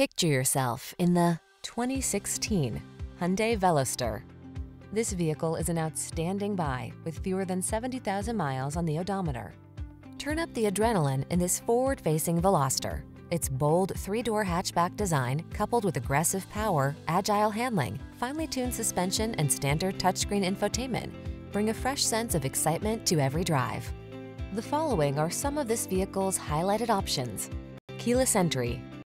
Picture yourself in the 2016 Hyundai Veloster. This vehicle is an outstanding buy with fewer than 70,000 miles on the odometer. Turn up the adrenaline in this forward-facing Veloster. Its bold three-door hatchback design, coupled with aggressive power, agile handling, finely tuned suspension, and standard touchscreen infotainment, bring a fresh sense of excitement to every drive. The following are some of this vehicle's highlighted options: keyless entry,